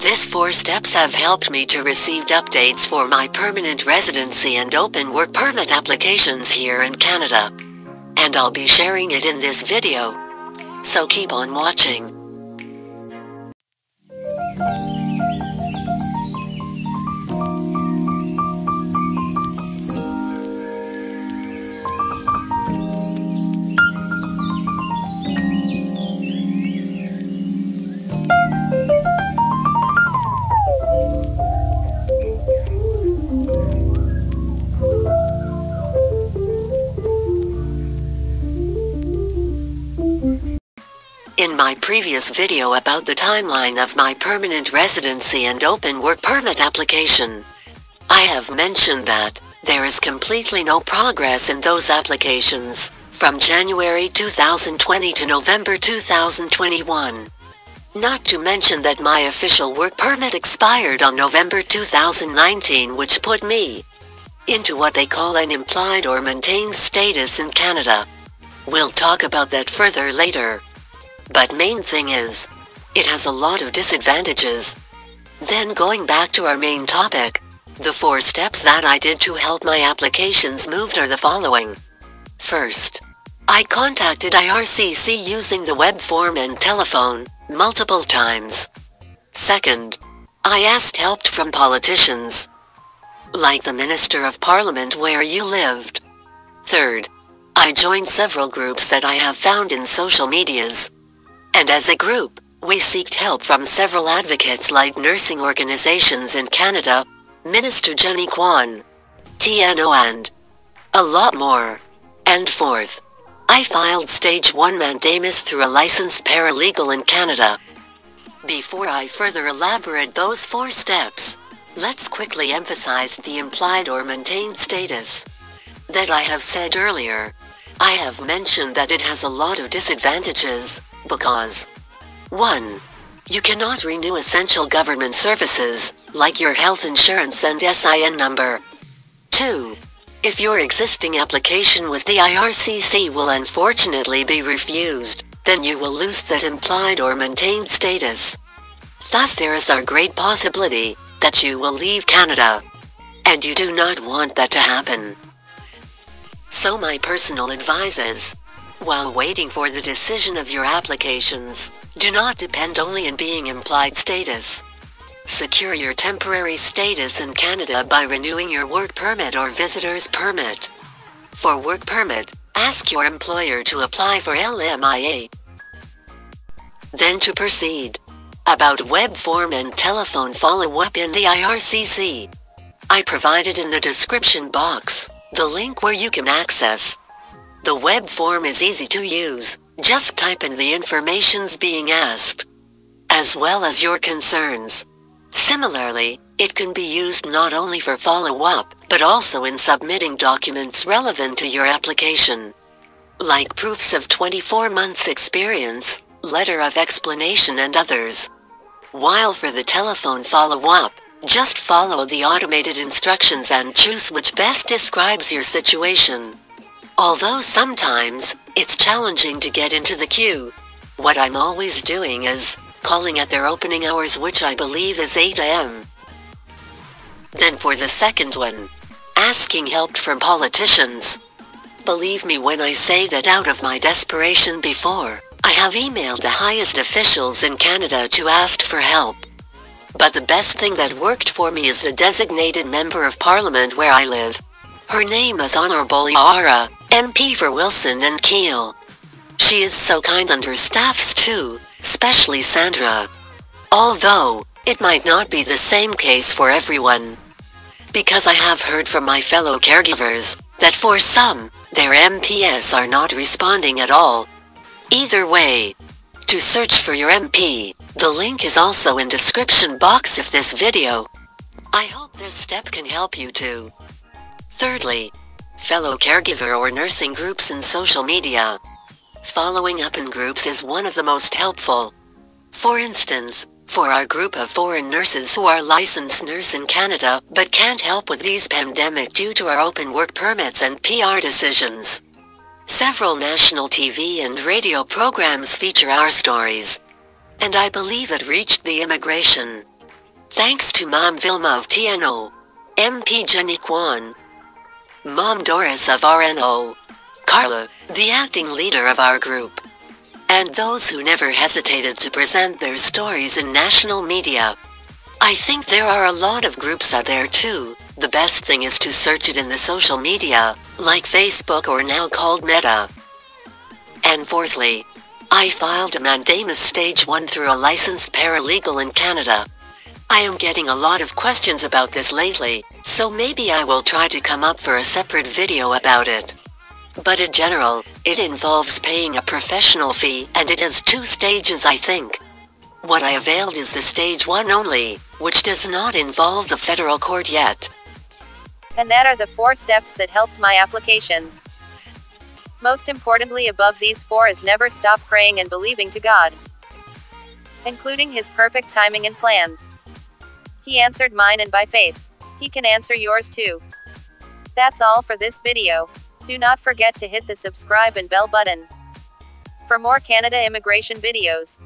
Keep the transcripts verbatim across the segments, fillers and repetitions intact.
This four steps have helped me to receive updates for my permanent residency and open work permit applications here in Canada. And I'll be sharing it in this video. So keep on watching. In my previous video about the timeline of my permanent residency and open work permit application, I have mentioned that there is completely no progress in those applications from January two thousand twenty to November two thousand twenty-one. Not to mention that my official work permit expired on November two thousand nineteen, which put me into what they call an implied or maintained status in Canada. We'll talk about that further later. But main thing is, it has a lot of disadvantages. Then going back to our main topic, the four steps that I did to help my applications moved are the following. First, I contacted I R C C using the web form and telephone, multiple times. Second, I asked help from politicians, like the Minister of Parliament where you lived. Third, I joined several groups that I have found in social medias. And as a group, we seeked help from several advocates like nursing organizations in Canada, Minister Jenny Kwan, T N O, and a lot more. And fourth, I filed stage one mandamus through a licensed paralegal in Canada. Before I further elaborate those four steps, let's quickly emphasize the implied or maintained status that I have said earlier. I have mentioned that it has a lot of disadvantages. Because one You cannot renew essential government services, like your health insurance and S I N number. two If your existing application with the I R C C will unfortunately be refused, then you will lose that implied or maintained status. Thus there is a great possibility that you will leave Canada. And you do not want that to happen. So my personal advice is, while waiting for the decision of your applications, do not depend only on being implied status. Secure your temporary status in Canada by renewing your work permit or visitor's permit. For work permit, ask your employer to apply for L M I A. Then to proceed. About web form and telephone follow-up in the I R C C. I provided in the description box the link where you can access. The web form is easy to use, just type in the informations being asked, as well as your concerns. Similarly, it can be used not only for follow-up, but also in submitting documents relevant to your application. Like proofs of twenty-four months experience, letter of explanation and others. While for the telephone follow-up, just follow the automated instructions and choose which best describes your situation. Although sometimes, it's challenging to get into the queue. What I'm always doing is calling at their opening hours, which I believe is eight A M Then for the second one, asking help from politicians. Believe me when I say that out of my desperation before, I have emailed the highest officials in Canada to ask for help. But the best thing that worked for me is the designated member of Parliament where I live. Her name is Honorable Yara, M P for Wilson and Keel. She is so kind, and her staffs too, especially Sandra. Although, it might not be the same case for everyone. Because I have heard from my fellow caregivers that for some, their M Ps are not responding at all. Either way, to search for your M P, the link is also in description box of this video. I hope this step can help you too. Thirdly, fellow caregiver or nursing groups in social media. Following up in groups is one of the most helpful. For instance, for our group of foreign nurses who are licensed nurse in Canada but can't help with these pandemic due to our open work permits and P R decisions. Several national T V and radio programs feature our stories. And I believe it reached the Immigration, Thanks to Mom Vilma of T N O, M P Jenny Kwan, Mom Doris of R N O, Carla, the acting leader of our group, and those who never hesitated to present their stories in national media. I think there are a lot of groups out there too. The best thing is to search it in the social media, like Facebook or now called Meta. And fourthly, I filed a mandamus stage one through a licensed paralegal in Canada. I am getting a lot of questions about this lately, so maybe I will try to come up for a separate video about it. But in general, it involves paying a professional fee and it has two stages, I think. What I availed is the stage one only, which does not involve the federal court yet. And that are the four steps that helped my applications. Most importantly above these four is never stop praying and believing to God, including His perfect timing and plans. He answered mine, and by faith, He can answer yours too. That's all for this video. Do not forget to hit the subscribe and bell button for more Canada immigration videos.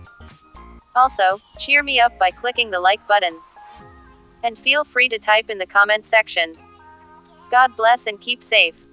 Also, cheer me up by clicking the like button. And feel free to type in the comment section. God bless and keep safe.